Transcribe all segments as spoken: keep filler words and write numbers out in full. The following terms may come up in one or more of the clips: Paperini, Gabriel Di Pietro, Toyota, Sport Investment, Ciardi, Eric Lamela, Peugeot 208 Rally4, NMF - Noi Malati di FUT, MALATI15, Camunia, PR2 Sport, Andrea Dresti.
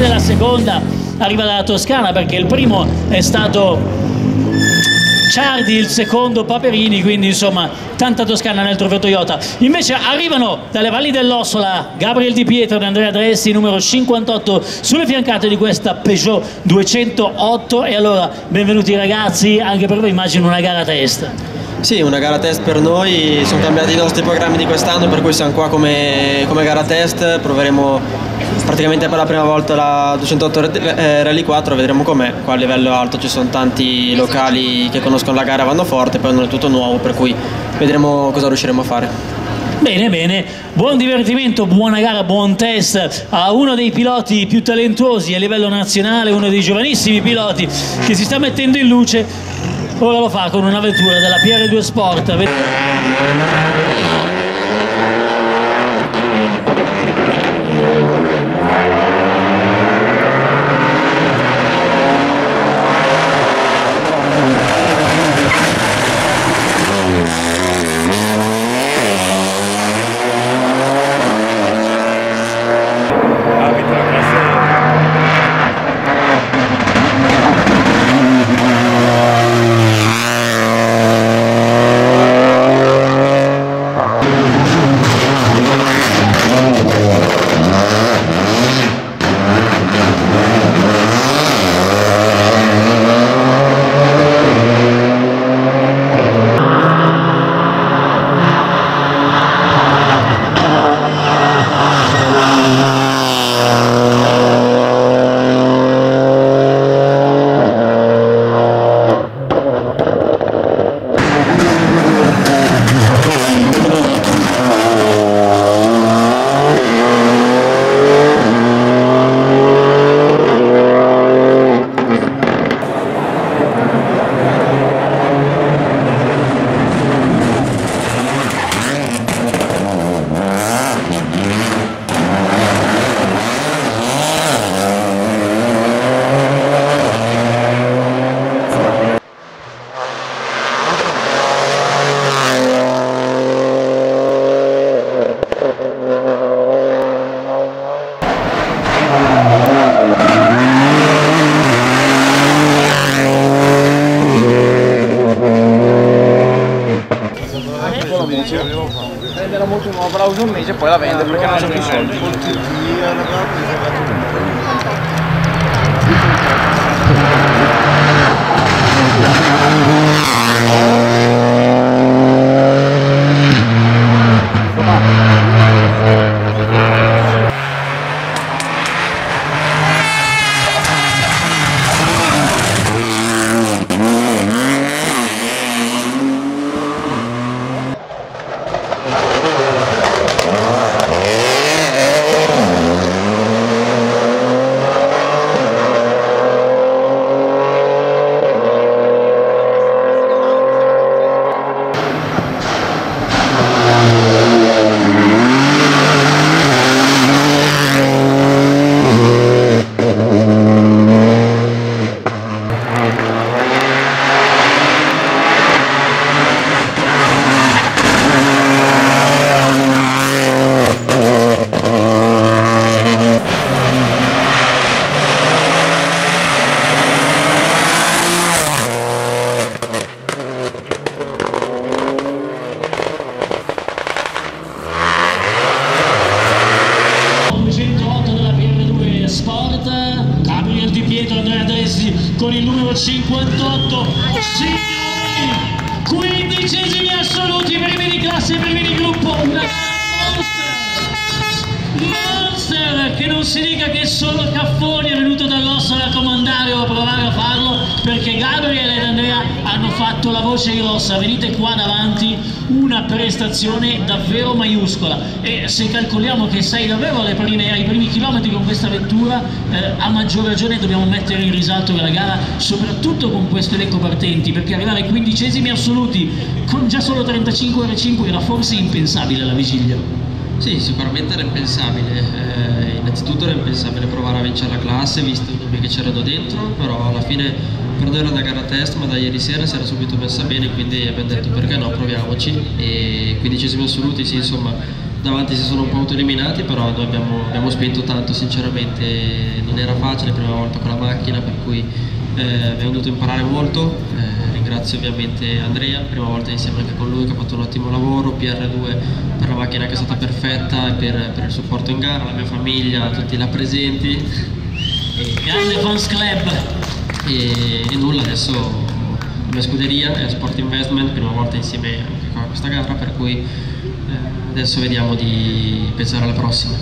della seconda arriva dalla Toscana, perché il primo è stato Ciardi, il secondo Paperini, quindi insomma tanta Toscana nel trofeo Toyota. Invece arrivano dalle valli dell'Ossola Gabriel Di Pietro e Andrea Dresti, numero cinquantotto sulle fiancate di questa Peugeot duecentootto. E allora benvenuti ragazzi, anche per voi immagino una gara test. Sì, una gara test per noi, sono cambiati i nostri programmi di quest'anno, per cui siamo qua come, come gara test, proveremo praticamente per la prima volta la duecentootto Rally quattro, vedremo com'è. Qua a livello alto ci sono tanti locali che conoscono la gara, vanno forte, poi non è tutto nuovo, per cui vedremo cosa riusciremo a fare. Bene, bene, buon divertimento, buona gara, buon test a uno dei piloti più talentuosi a livello nazionale, uno dei giovanissimi piloti che si sta mettendo in luce. Ora lo fa con una vettura della P R due Sport. Un mese e poi la vende, perché non c'è più soldi. Con il numero cinquantotto, signori, quindicesimi assoluti, primi di classe, primi di gruppo, una monster, monster, che non si dica che solo Caffoni è venuto dall'Ossola a comandare o a provare a farlo, perché Gabriele ed Andrea hanno fatto la voce grossa. Venite qua davanti, una prestazione davvero maiuscola, e se calcoliamo che sei davvero alle prime, ai primi chilometri con questa vettura, eh, a maggior ragione dobbiamo mettere in risalto la gara, soprattutto con questo elenco partenti, perché arrivare ai quindicesimi assoluti con già solo trentacinque ore cinque era forse impensabile alla vigilia. Sì, sicuramente era impensabile, eh, innanzitutto era impensabile provare a vincere la classe, visto i nomi che c'erano dentro, però alla fine per noi era una gara test, ma da ieri sera si era subito messa bene, quindi abbiamo detto perché no, proviamoci. E quindicesimi assoluti, sì, insomma, davanti si sono un po' autoeliminati, però noi abbiamo, abbiamo spinto tanto, sinceramente non era facile, prima volta con la macchina, per cui eh, abbiamo dovuto imparare molto. Eh, ringrazio ovviamente Andrea, prima volta insieme anche con lui, che ha fatto un ottimo lavoro, P R due per la macchina che è stata perfetta e per, per il supporto in gara, la mia famiglia, tutti là presenti, e grande Pons Club! E, e nulla, adesso la mia scuderia è Sport Investment, prima volta insieme anche qua a questa gara, per cui adesso vediamo di pensare alla prossima.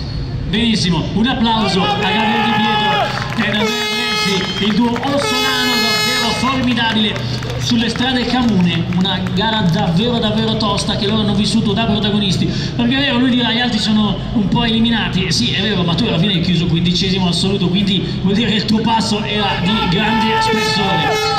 Benissimo, un applauso a Gabriel Di Pietro e ad Andrea Dresti, il duo ossolano davvero formidabile sulle strade camune, una gara davvero davvero tosta che loro hanno vissuto da protagonisti, perché è vero, lui dirà gli altri sono un po' eliminati, sì è vero, ma tu alla fine hai chiuso quindicesimo assoluto, quindi vuol dire che il tuo passo era di grande spessore.